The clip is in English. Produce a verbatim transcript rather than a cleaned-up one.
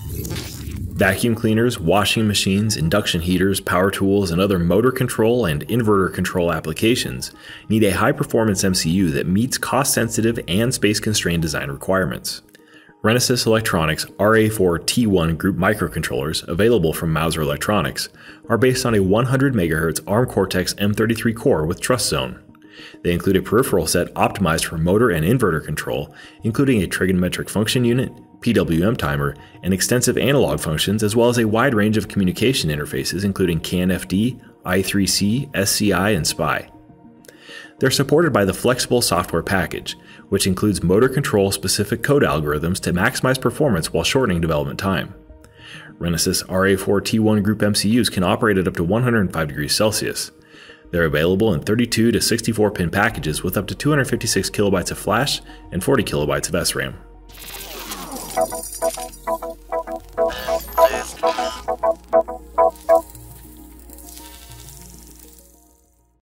Vacuum cleaners, washing machines, induction heaters, power tools, and other motor control and inverter control applications need a high-performance M C U that meets cost-sensitive and space-constrained design requirements. Renesas Electronics R A four T one group microcontrollers, available from Mouser Electronics, are based on a one hundred megahertz Arm Cortex M thirty-three core with TrustZone. They include a peripheral set optimized for motor and inverter control, including a trigonometric function unit, P W M timer, and extensive analog functions, as well as a wide range of communication interfaces including C A N F D, I three C, S C I, and S P I. They're supported by the Flexible Software Package, which includes motor control-specific code algorithms to maximize performance while shortening development time. Renesas R A four T one group M C Us can operate at up to one hundred five degrees Celsius. They're available in thirty-two to sixty-four pin packages with up to two hundred fifty-six kilobytes of flash and forty kilobytes of S RAM.